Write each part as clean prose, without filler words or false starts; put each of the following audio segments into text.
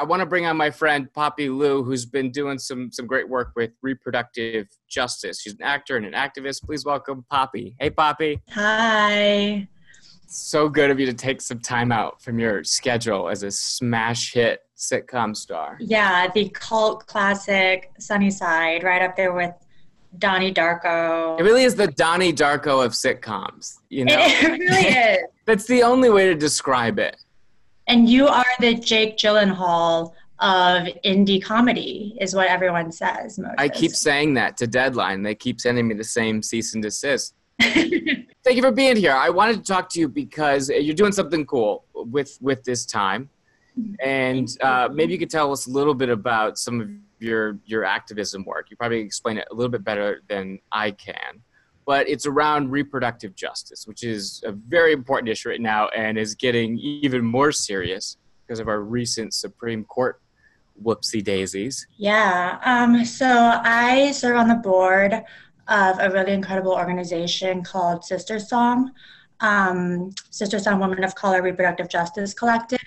I want to bring on my friend Poppy Liu, who's been doing some great work with reproductive justice. She's an actor and an activist. Please welcome Poppy. Hey, Poppy. Hi. So good of you to take some time out from your schedule as a smash hit sitcom star. Yeah, the cult classic Sunnyside, right up there with Donnie Darko. It really is the Donnie Darko of sitcoms, you know? It really is. That's the only way to describe it. And you are the Jake Gyllenhaal of indie comedy, is what everyone says, Moses. I keep saying that to Deadline. They keep sending me the same cease and desist. Thank you for being here. I wanted to talk to you because you're doing something cool with this time. And maybe you could tell us a little bit about some of your activism work. You probably explain it a little bit better than I can, but it's around reproductive justice, which is a very important issue right now and is getting even more serious because of our recent Supreme Court whoopsie daisies. Yeah, so I serve on the board of a really incredible organization called Sister Song. Sister Song Women of Color Reproductive Justice Collective,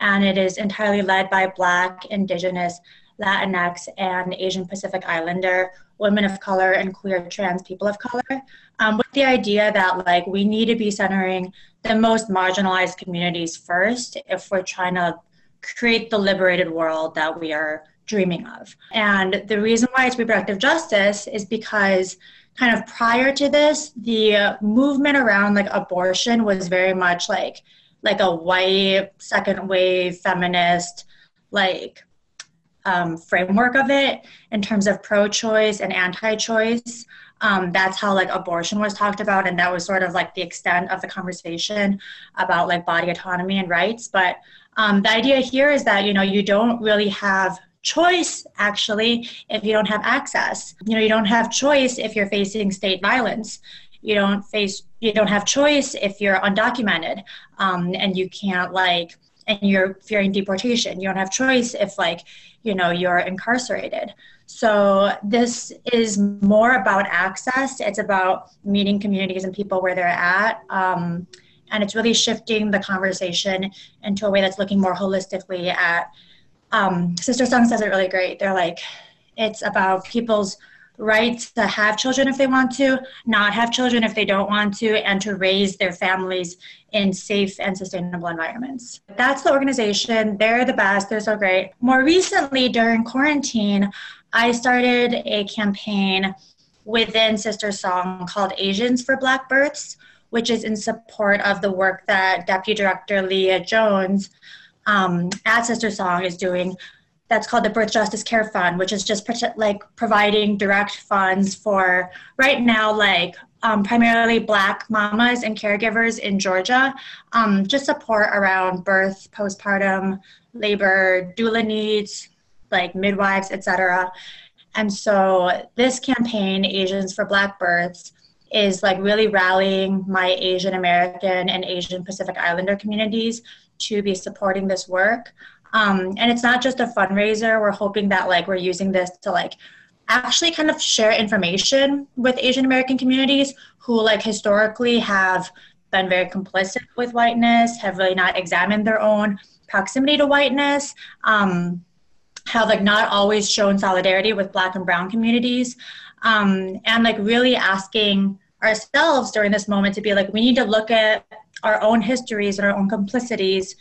and it is entirely led by Black, Indigenous, Latinx, and Asian Pacific Islander women of color and queer trans people of color, with the idea that like we need to be centering the most marginalized communities first if we're trying to create the liberated world that we are dreaming of. And the reason why it's reproductive justice is because kind of prior to this, the movement around like abortion was very much like a white second wave feminist framework of it in terms of pro-choice and anti-choice. That's how like abortion was talked about, and that was sort of like the extent of the conversation about like body autonomy and rights. But the idea here is that, you know, you don't really have choice actually if you don't have access. You know, you don't have choice if you're facing state violence. You don't have choice if you're undocumented and you can't and you're fearing deportation. You don't have choice if you're incarcerated. So this is more about access. It's about meeting communities and people where they're at. And it's really shifting the conversation into a way that's looking more holistically at Sister Song says it really great. They're like, it's about people's rights to have children if they want to, not have children if they don't want to, and to raise their families in safe and sustainable environments. That's the organization. They're the best. They're so great. More recently, during quarantine, I started a campaign within Sister Song called Asians for Black Births, which is in support of the work that Deputy Director Leah Jones at Sister Song is doing. That's called the Birth Justice Care Fund, which is just providing direct funds for right now, primarily Black mamas and caregivers in Georgia, just support around birth, postpartum, labor, doula needs, midwives, etc. And so this campaign, Asians for Black Births, is really rallying my Asian American and Asian Pacific Islander communities to be supporting this work. And it's not just a fundraiser. We're hoping that we're using this to actually kind of share information with Asian American communities who historically have been very complicit with whiteness, have really not examined their own proximity to whiteness, have not always shown solidarity with Black and brown communities, and really asking ourselves during this moment to be we need to look at our own histories and our own complicities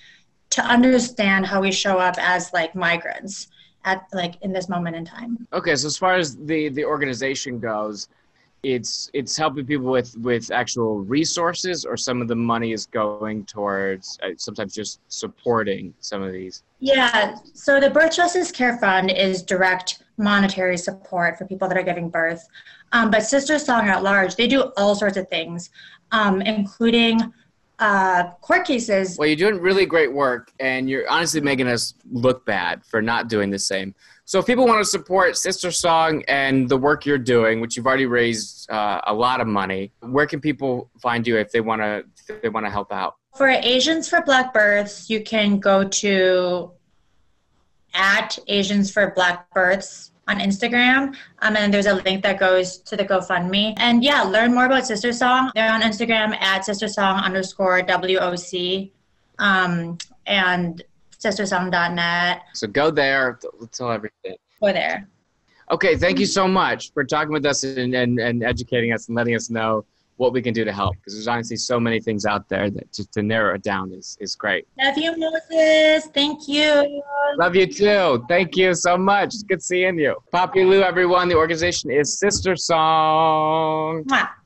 to understand how we show up as migrants at in this moment in time. Okay, so as far as the organization goes, it's helping people with actual resources, or some of the money is going towards sometimes just supporting some of these? Yeah, so the Birth Justice Care Fund is direct monetary support for people that are giving birth. But Sister Song at large, they do all sorts of things, including court cases. Well, you're doing really great work, and you're honestly making us look bad for not doing the same. So if people want to support Sister Song and the work you're doing, which you've already raised a lot of money, where can people find you if they want to help out? For Asians for Black Births, you can go to at Asians for Black Births on Instagram, and there's a link that goes to the GoFundMe. And yeah, learn more about Sister Song. They're on Instagram at Sister Song _WOC, and sistersong.net. So go there. Tell everything. Go there. Okay, thank you so much for talking with us and educating us and letting us know what we can do to help, because there's honestly so many things out there that just to narrow it down is great. Love you, Moses. Thank you. Love you too. Thank you so much. It's good seeing you. Poppy Liu, everyone. The organization is Sister Song. Mwah.